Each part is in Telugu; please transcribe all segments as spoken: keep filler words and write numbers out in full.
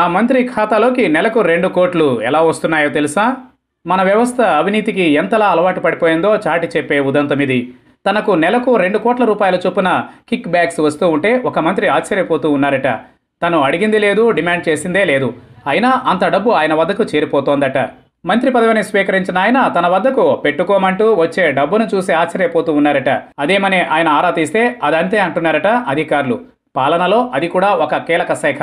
ఆ మంత్రి ఖాతాలోకి నెలకు రెండు కోట్లు ఎలా వస్తున్నాయో తెలుసా? మన వ్యవస్థ అవినీతికి ఎంతలా అలవాటు పడిపోయిందో చాటి చెప్పే ఉదంతమిది. తనకు నెలకు రెండు కోట్ల రూపాయల చొప్పున కిక్ బ్యాక్స్ వస్తూ ఉంటే ఒక మంత్రి ఆశ్చర్యపోతూ ఉన్నారట. తను అడిగింది లేదు, డిమాండ్ చేసిందే లేదు, అయినా అంత డబ్బు ఆయన వద్దకు చేరిపోతోందట. మంత్రి పదవిని స్వీకరించిన ఆయన తన వద్దకు పెట్టుకోమంటూ వచ్చే డబ్బును చూసి ఆశ్చర్యపోతూ ఉన్నారట. అదేమని ఆయన ఆరా తీస్తే అదంతే అంటున్నారట అధికారులు. పాలనలో అది కూడా ఒక కీలక శాఖ.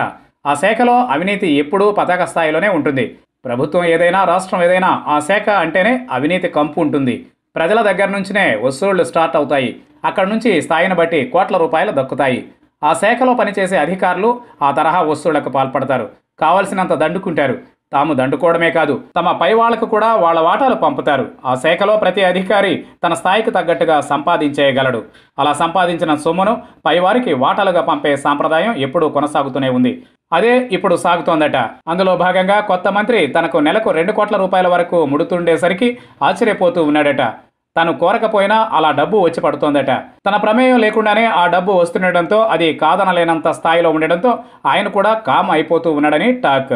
ఆ శాఖలో అవినీతి ఎప్పుడూ పతాక స్థాయిలోనే ఉంటుంది. ప్రభుత్వం ఏదైనా, రాష్ట్రం ఏదైనా, ఆ శాఖ అంటేనే అవినీతి కంపు ఉంటుంది. ప్రజల దగ్గర నుంచినే వసూళ్లు స్టార్ట్ అవుతాయి. అక్కడ నుంచి స్థాయిని బట్టి కోట్ల రూపాయలు దక్కుతాయి. ఆ శాఖలో పనిచేసే అధికారులు ఆ తరహా వసూళ్లకు పాల్పడతారు. కావలసినంత దండుకుంటారు. తాము దండుకోవడమే కాదు, తమ పై వాళ్లకు కూడా వాళ్ళ వాటాలు పంపుతారు. ఆ శాఖలో ప్రతి అధికారి తన స్థాయికి తగ్గట్టుగా సంపాదించేయగలడు. అలా సంపాదించిన సొమ్మును పైవారికి వాటాలుగా పంపే సాంప్రదాయం ఎప్పుడూ కొనసాగుతూనే ఉంది. అదే ఇప్పుడు సాగుతోందట. అందులో భాగంగా కొత్త మంత్రి తనకు నెలకు రెండు కోట్ల రూపాయల వరకు ముడుతుండేసరికి ఆశ్చర్యపోతూ ఉన్నాడట. తను కోరకపోయినా అలా డబ్బు వచ్చి పడుతోందట. తన ప్రమేయం లేకుండానే ఆ డబ్బు వస్తుండటంతో, అది కాదనలేనంత స్థాయిలో ఉండడంతో ఆయన కూడా కామ్ అయిపోతూ ఉన్నాడని టాక్.